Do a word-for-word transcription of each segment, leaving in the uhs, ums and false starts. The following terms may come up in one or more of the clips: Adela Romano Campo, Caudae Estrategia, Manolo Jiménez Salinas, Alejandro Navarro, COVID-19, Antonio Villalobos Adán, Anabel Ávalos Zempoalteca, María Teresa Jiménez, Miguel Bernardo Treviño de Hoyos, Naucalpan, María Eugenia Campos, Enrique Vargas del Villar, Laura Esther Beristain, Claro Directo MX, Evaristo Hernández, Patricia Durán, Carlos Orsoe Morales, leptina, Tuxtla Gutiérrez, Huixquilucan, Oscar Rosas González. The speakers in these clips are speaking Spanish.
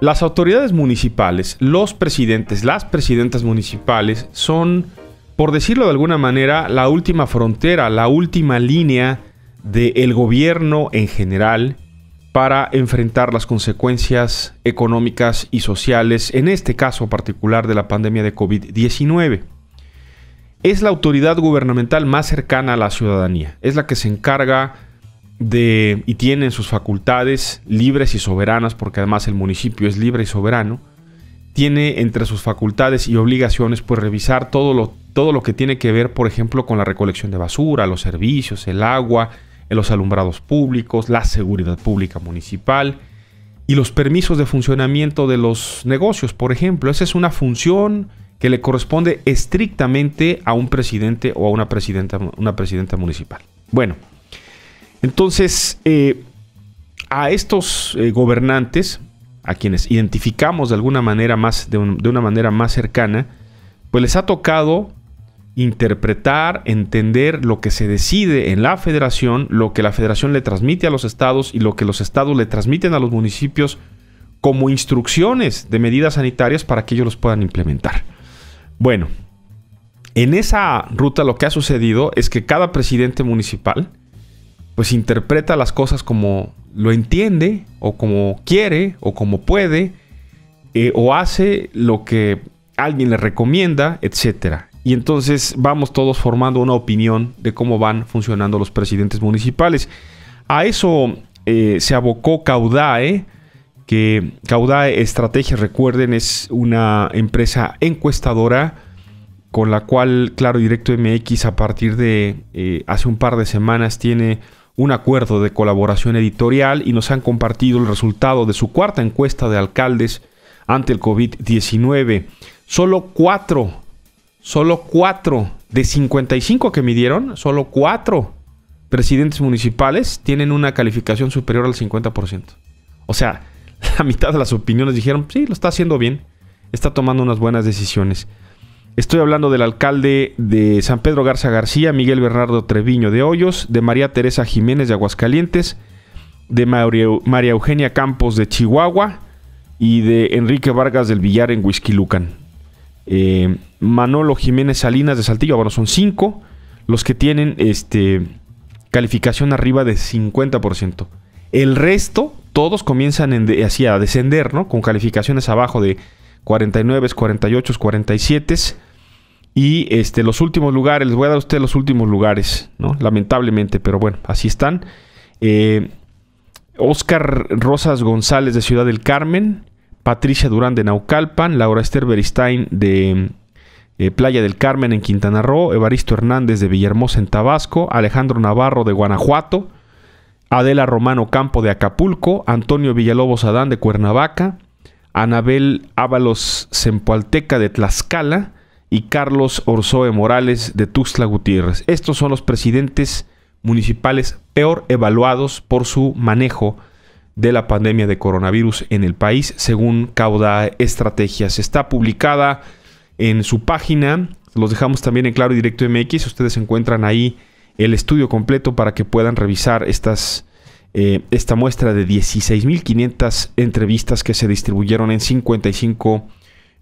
Las autoridades municipales, los presidentes, las presidentas municipales son, por decirlo de alguna manera, la última frontera, la última línea del gobierno en general para enfrentar las consecuencias económicas y sociales, en este caso particular de la pandemia de COVID diecinueve. Es la autoridad gubernamental más cercana a la ciudadanía, es la que se encarga de y tiene en sus facultades libres y soberanas, porque además el municipio es libre y soberano, tiene entre sus facultades y obligaciones pues revisar todo lo, todo lo que tiene que ver, por ejemplo, con la recolección de basura, los servicios, el agua, los alumbrados públicos, la seguridad pública municipal y los permisos de funcionamiento de los negocios, por ejemplo. Esa es una función que le corresponde estrictamente a un presidente o a una presidenta, una presidenta municipal. Bueno, entonces eh, a estos eh, gobernantes, a quienes identificamos de alguna manera más, de, un, de una manera más cercana, pues les ha tocado interpretar, entender lo que se decide en la federación, lo que la federación le transmite a los estados y lo que los estados le transmiten a los municipios como instrucciones de medidas sanitarias para que ellos los puedan implementar. Bueno, en esa ruta lo que ha sucedido es que cada presidente municipal pues interpreta las cosas como lo entiende o como quiere o como puede, eh, o hace lo que alguien le recomienda, etcétera. Y entonces vamos todos formando una opinión de cómo van funcionando los presidentes municipales. A eso eh, se abocó Caudae, que Caudae Estrategia, recuerden, es una empresa encuestadora con la cual Claro Directo M X a partir de eh, hace un par de semanas tiene un acuerdo de colaboración editorial y nos han compartido el resultado de su cuarta encuesta de alcaldes ante el COVID diecinueve. Solo cuatro Solo cuatro de cincuenta y cinco que midieron, solo cuatro presidentes municipales tienen una calificación superior al cincuenta por ciento. O sea, la mitad de las opiniones dijeron, sí, lo está haciendo bien, está tomando unas buenas decisiones. Estoy hablando del alcalde de San Pedro Garza García, Miguel Bernardo Treviño de Hoyos, de María Teresa Jiménez de Aguascalientes, de María Eugenia Campos de Chihuahua y de Enrique Vargas del Villar en Huixquilucan. Eh, Manolo Jiménez Salinas de Saltillo. Bueno, son cinco los que tienen este, calificación arriba de cincuenta por ciento. El resto, todos comienzan en, así a descender, ¿no? Con calificaciones abajo de cuarenta y nueve, cuarenta y ocho, cuarenta y siete. Y este, los últimos lugares, les voy a dar a ustedes los últimos lugares, ¿no? Lamentablemente, pero bueno, así están. Eh, Oscar Rosas González de Ciudad del Carmen, Patricia Durán de Naucalpan, Laura Esther Beristain de eh, Playa del Carmen en Quintana Roo, Evaristo Hernández de Villahermosa en Tabasco, Alejandro Navarro de Guanajuato, Adela Romano Campo de Acapulco, Antonio Villalobos Adán de Cuernavaca, Anabel Ávalos Zempoalteca de Tlaxcala y Carlos Orsoe Morales de Tuxtla Gutiérrez. Estos son los presidentes municipales peor evaluados por su manejo de la pandemia de coronavirus en el país, según Caudae Estrategias. Está publicada en su página, los dejamos también en Claro Directo M X, ustedes encuentran ahí el estudio completo para que puedan revisar estas, eh, esta muestra de dieciséis mil quinientas entrevistas que se distribuyeron en cincuenta y cinco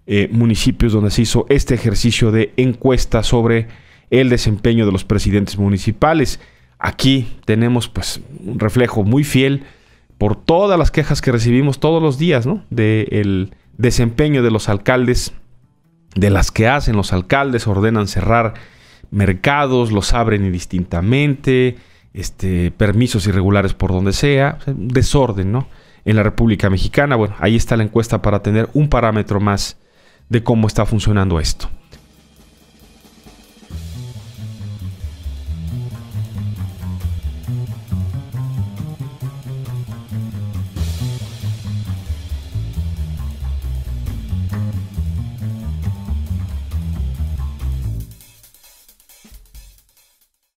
eh, municipios donde se hizo este ejercicio de encuesta sobre el desempeño de los presidentes municipales. Aquí tenemos pues un reflejo muy fiel por todas las quejas que recibimos todos los días, ¿no? Del desempeño de los alcaldes, de las que hacen los alcaldes, ordenan cerrar mercados, los abren indistintamente, este, permisos irregulares por donde sea, desorden, ¿no? En la República Mexicana. Bueno, ahí está la encuesta para tener un parámetro más de cómo está funcionando esto.